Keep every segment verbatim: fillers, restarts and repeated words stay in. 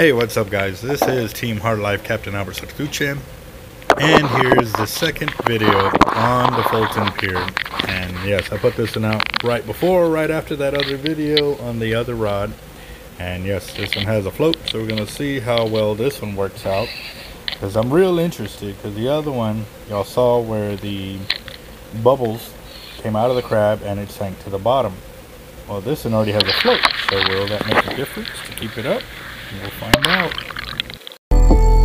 Hey, what's up guys? This is Team Hard Life Captain Alberto Zertuche, and here's the second video on the Fulton Pier. And yes, I put this one out right before, right after that other video on the other rod. And yes, this one has a float, so we're gonna see how well this one works out, because I'm real interested, because the other one, y'all saw where the bubbles came out of the crab and it sank to the bottom. Well, this one already has a float, so will that make a difference to keep it up? We'll find out.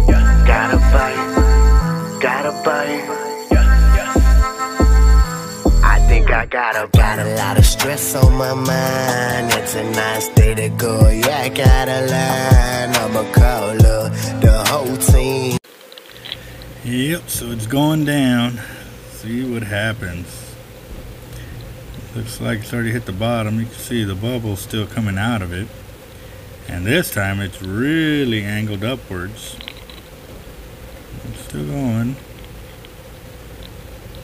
Gotta bite, gotta bite. I think I gotta bite. Got a lot of stress on my mind. It's a nice day to go. Yeah, I got a line. I'm a caller, the whole team. Yep, so it's going down. See what happens. Looks like it's already hit the bottom. You can see the bubble still coming out of it. And this time it's really angled upwards. It's still going.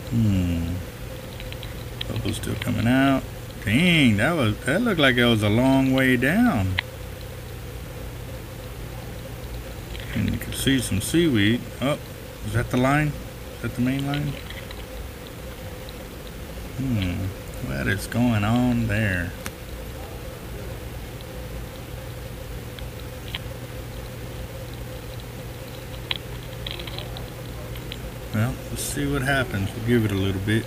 Hmm. Bubble's still coming out. Dang, that was that looked like it was a long way down. And you can see some seaweed. Oh, is that the line? Is that the main line? Hmm. What is going on there? Well, let's see what happens. We'll give it a little bit.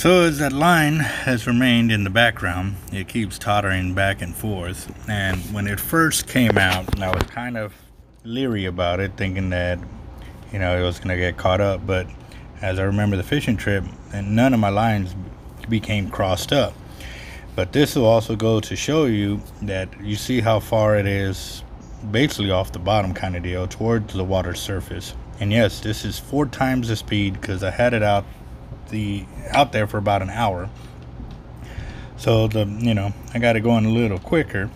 So as that line has remained in the background, it keeps tottering back and forth. And when it first came out, I was kind of leery about it, thinking that, you know, it was going to get caught up. But as I remember the fishing trip, and none of my lines became crossed up. But this will also go to show you that you see how far it is basically off the bottom kind of deal towards the water surface. And yes, this is four times the speed because I had it out the out there for about an hour. So the you know, I got it going a little quicker.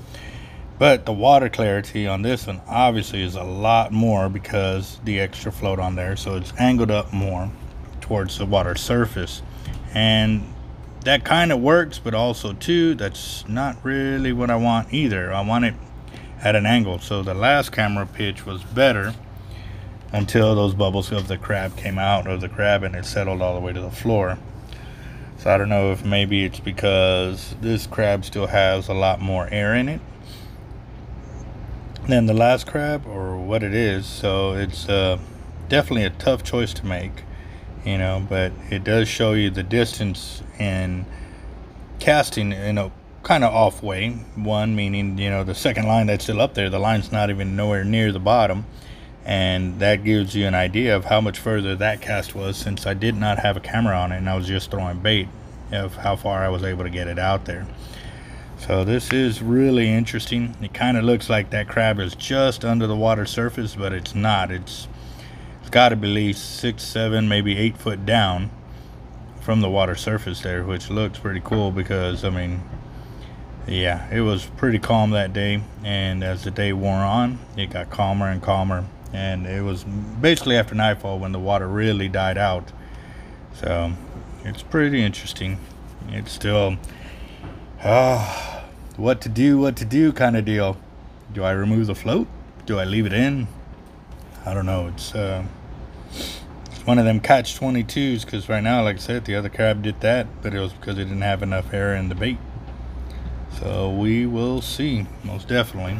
But the water clarity on this one obviously is a lot more because the extra float on there, so it's angled up more towards the water surface. And that kind of works, but also too, that's not really what I want either. I want it at an angle. So the last camera pitch was better until those bubbles of the crab came out of the crab and it settled all the way to the floor. So I don't know if maybe it's because this crab still has a lot more air in it than the last crab or what it is. So it's uh, definitely a tough choice to make. You know, but it does show you the distance and casting in a kind of off way. One meaning, you know, the second line that's still up there, the line's not even nowhere near the bottom. And that gives you an idea of how much further that cast was, since I did not have a camera on it and I was just throwing bait, of how far I was able to get it out there. So this is really interesting. It kind of looks like that crab is just under the water surface, but it's not. It's got to be at least six, seven, maybe eight foot down from the water surface there, which looks pretty cool because, I mean, yeah, it was pretty calm that day. And as the day wore on, it got calmer and calmer. And it was basically after nightfall when the water really died out. So it's pretty interesting. It's still, ah, oh, what to do, what to do kind of deal. Do I remove the float? Do I leave it in? I don't know. It's uh, one of them catch twenty-twos because right now, like I said, the other crab did that, but it was because it didn't have enough air in the bait. So we will see, most definitely.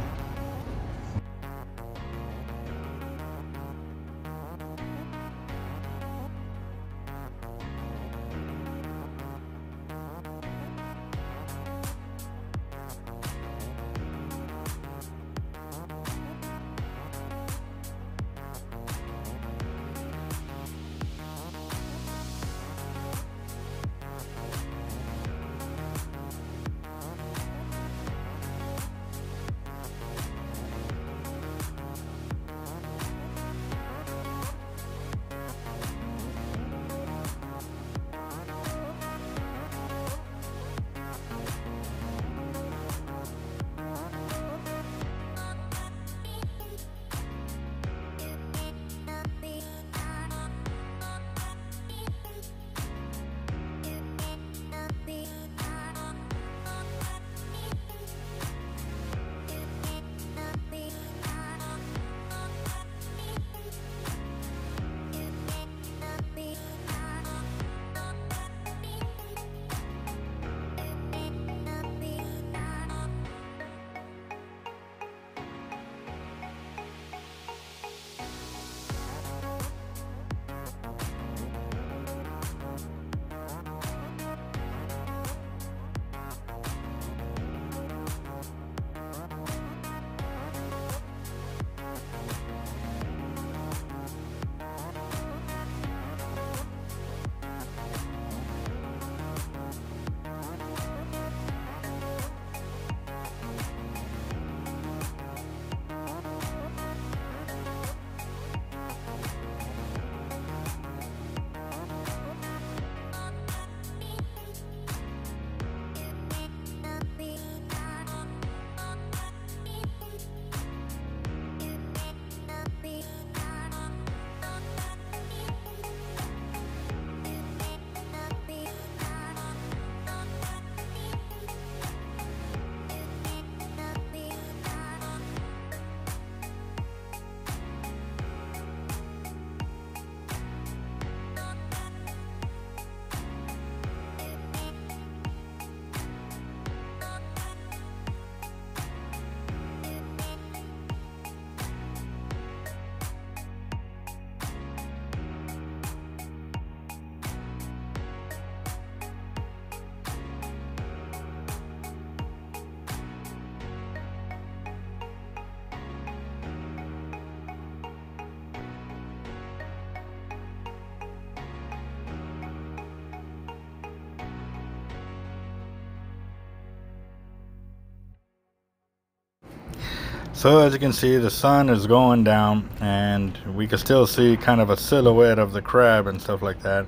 So as you can see, the sun is going down and we can still see kind of a silhouette of the crab and stuff like that.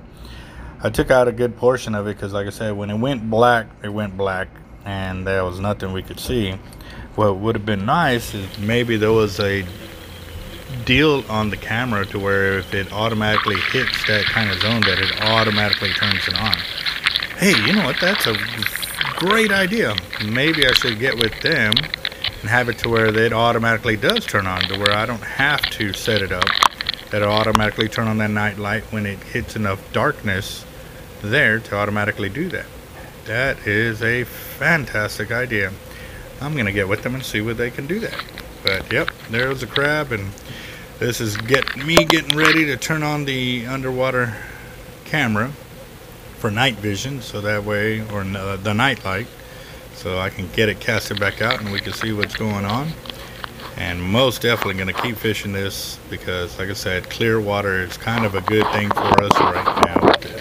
I took out a good portion of it because, like I said, when it went black, it went black and there was nothing we could see. What would have been nice is maybe there was a deal on the camera to where if it automatically hits that kind of zone that it automatically turns it on. Hey, you know what, that's a great idea. Maybe I should get with them and have it to where that it automatically does turn on, to where I don't have to set it up, that it'll automatically turn on that night light when it hits enough darkness there to automatically do that. That is a fantastic idea. I'm gonna get with them and see what they can do that. But yep, there's a crab, and this is get me getting ready to turn on the underwater camera for night vision, so that way, or uh, the night light, so I can get it casted back out and we can see what's going on. And most definitely going to keep fishing this because, like I said, clear water is kind of a good thing for us right now.